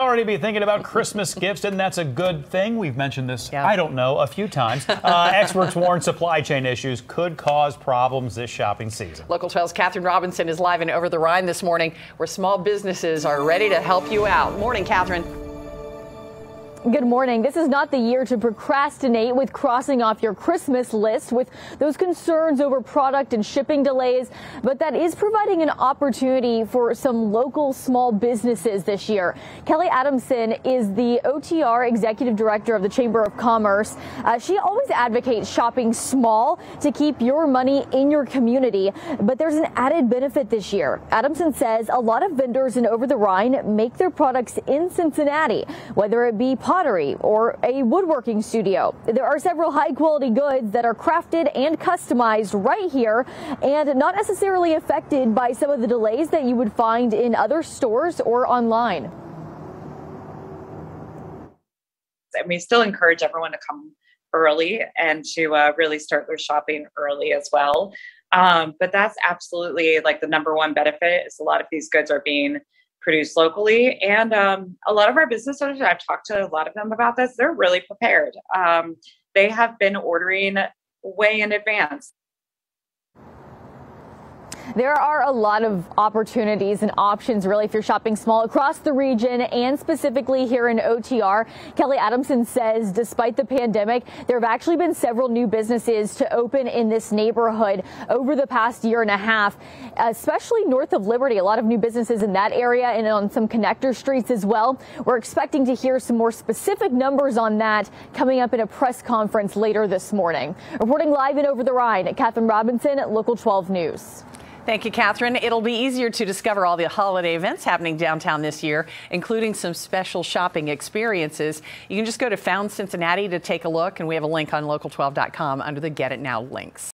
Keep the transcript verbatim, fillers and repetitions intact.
Already be thinking about Christmas gifts, and that's a good thing. We've mentioned this, yeah. I don't know, a few times. Uh, experts warn supply chain issues could cause problems this shopping season. Local twelve's Catherine Robinson is live in Over the Rhine this morning, where small businesses are ready to help you out. Morning, Catherine. Good morning. This is not the year to procrastinate with crossing off your Christmas list with those concerns over product and shipping delays, but that is providing an opportunity for some local small businesses this year. Kelly Adamson is the O T R Executive Director of the Chamber of Commerce. Uh, she always advocates shopping small to keep your money in your community, but there's an added benefit this year. Adamson says a lot of vendors in Over the Rhine make their products in Cincinnati, whether it be pottery or a woodworking studio. There are several high quality goods that are crafted and customized right here and not necessarily affected by some of the delays that you would find in other stores or online. And we still encourage everyone to come early and to uh, really start their shopping early as well. Um, but that's absolutely like the number one benefit is a lot of these goods are being produced locally. And um, a lot of our business owners, I've talked to a lot of them about this, they're really prepared. Um, they have been ordering way in advance. There are a lot of opportunities and options really if you're shopping small across the region and specifically here in O T R. Kelly Adamson says despite the pandemic, there have actually been several new businesses to open in this neighborhood over the past year and a half, especially north of Liberty. A lot of new businesses in that area and on some connector streets as well. We're expecting to hear some more specific numbers on that coming up in a press conference later this morning. Reporting live in Over the Rhine, Catherine Robinson, Local twelve News. Thank you, Catherine. It'll be easier to discover all the holiday events happening downtown this year, including some special shopping experiences. You can just go to Found Cincinnati to take a look, and we have a link on local twelve dot com under the Get It Now links.